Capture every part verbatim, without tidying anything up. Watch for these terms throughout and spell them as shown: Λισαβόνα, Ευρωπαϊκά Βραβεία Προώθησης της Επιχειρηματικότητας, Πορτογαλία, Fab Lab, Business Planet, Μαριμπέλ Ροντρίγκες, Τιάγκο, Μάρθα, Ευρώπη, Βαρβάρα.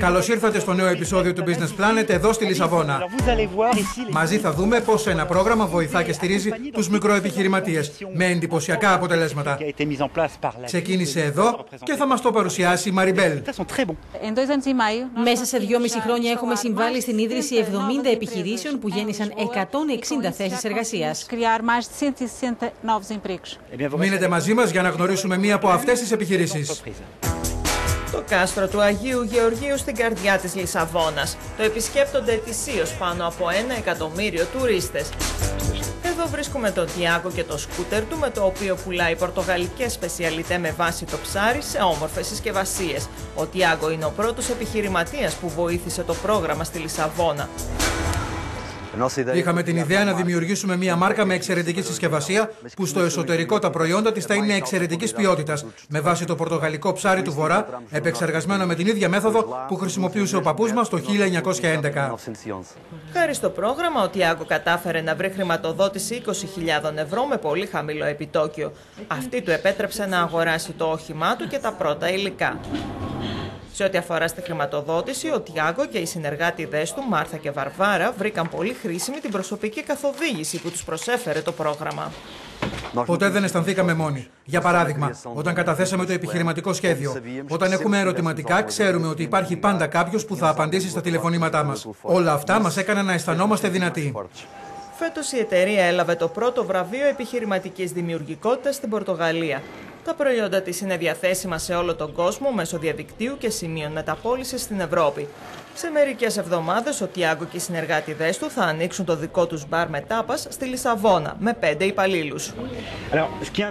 Καλώς ήρθατε στο νέο επεισόδιο του Business Planet εδώ στη Λισαβόνα. Μαζί θα δούμε πώς ένα πρόγραμμα βοηθά και στηρίζει τους μικροεπιχειρηματίες με εντυπωσιακά αποτελέσματα. Ξεκίνησε εδώ και θα μας το παρουσιάσει η Μαριμπέλ. Μέσα σε δυόμιση χρόνια έχουμε συμβάλει στην ίδρυση εβδομήντα επιχειρήσεων που γέννησαν εκατόν εξήντα θέσεις εργασίας. Μείνετε μαζί μας για να γνωρίσουμε μία από αυτές τις επιχειρήσεις. Το κάστρο του Αγίου Γεωργίου στην καρδιά της Λισαβόνας. Το επισκέπτονται ετησίως πάνω από ένα εκατομμύριο τουρίστες. Εδώ βρίσκουμε τον Τιάγκο και το σκούτερ του, με το οποίο πουλάει πορτογαλικές σπεσιαλιτέ με βάση το ψάρι σε όμορφες συσκευασίες. Ο Τιάγκο είναι ο πρώτος επιχειρηματίας που βοήθησε το πρόγραμμα στη Λισαβόνα. Είχαμε την ιδέα να δημιουργήσουμε μια μάρκα με εξαιρετική συσκευασία που στο εσωτερικό τα προϊόντα της θα είναι εξαιρετικής ποιότητας, με βάση το πορτογαλικό ψάρι του Βορρά, επεξεργασμένο με την ίδια μέθοδο που χρησιμοποιούσε ο παππούς μας το χίλια εννιακόσια έντεκα. Χάρη στο πρόγραμμα, ο Τιάγκο κατάφερε να βρει χρηματοδότηση είκοσι χιλιάδες ευρώ με πολύ χαμηλό επιτόκιο. Αυτή του επέτρεψε να αγοράσει το όχημά του και τα πρώτα υλικά. Σε ό,τι αφορά στη χρηματοδότηση, ο Τιάγκο και οι συνεργάτιδές του, Μάρθα και Βαρβάρα, βρήκαν πολύ χρήσιμη την προσωπική καθοδήγηση που τους προσέφερε το πρόγραμμα. Ποτέ δεν αισθανθήκαμε μόνοι. Για παράδειγμα, όταν καταθέσαμε το επιχειρηματικό σχέδιο, όταν έχουμε ερωτηματικά, ξέρουμε ότι υπάρχει πάντα κάποιος που θα απαντήσει στα τηλεφωνήματά μας. Όλα αυτά μας έκαναν να αισθανόμαστε δυνατοί. Φέτος η εταιρεία έλαβε το πρώτο βραβείο επιχειρηματικής δημιουργικότητας στην Πορτογαλία. Τα προϊόντα της είναι διαθέσιμα σε όλο τον κόσμο μέσω διαδικτύου και σημείων μεταπώλησης στην Ευρώπη. Σε μερικές εβδομάδες, ο Τιάγκο και οι συνεργάτιδές του θα ανοίξουν το δικό τους μπαρ με τάπας στη Λισαβόνα, με πέντε υπαλλήλους.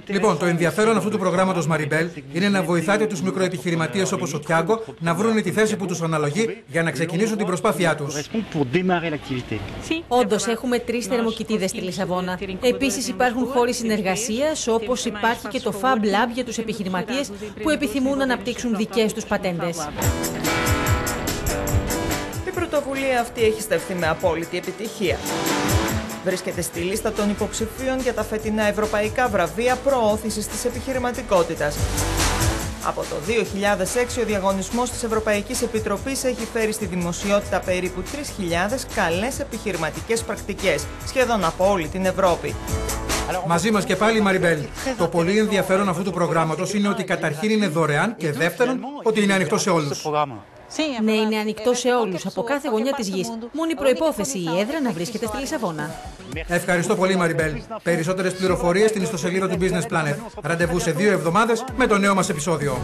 Λοιπόν, το ενδιαφέρον αυτού του προγράμματος, Μαριμπέλ, είναι να βοηθάτε τους μικροεπιχειρηματίες όπως ο Τιάγκο να βρουν τη θέση που τους αναλογεί για να ξεκινήσουν την προσπάθειά τους. Όντως, έχουμε τρεις θερμοκοιτίδες στη Λισαβόνα. Επίσης, υπάρχουν χώροι συνεργασίας, όπως υπάρχει και το Fab Lab για τους επιχειρηματίες που επιθυμούν να αναπτύξουν δικές τους πατέντες. Η πρωτοβουλία αυτή έχει στεφθεί με απόλυτη επιτυχία. Βρίσκεται στη λίστα των υποψηφίων για τα φετινά Ευρωπαϊκά Βραβεία Προώθησης της Επιχειρηματικότητας. Από το δύο χιλιάδες έξι, ο διαγωνισμός της Ευρωπαϊκής Επιτροπής έχει φέρει στη δημοσιότητα περίπου τρεις χιλιάδες καλές επιχειρηματικές πρακτικές, σχεδόν από όλη την Ευρώπη. Μαζί μας και πάλι η Μαριμπέλ. Το πολύ ενδιαφέρον αυτού του προγράμματος είναι ότι καταρχήν είναι δωρεάν και δεύτερον ότι είναι ανοιχτό σε όλους. Ναι, είναι ανοιχτό σε όλους, από κάθε γωνιά της γης. Μόνη προϋπόθεση η έδρα να βρίσκεται στη Λισαβόνα. Ευχαριστώ πολύ, Μαριμπέλ. Περισσότερες πληροφορίες στην ιστοσελίδα του Business Planet. Ραντεβού σε δύο εβδομάδες με το νέο μας επεισόδιο.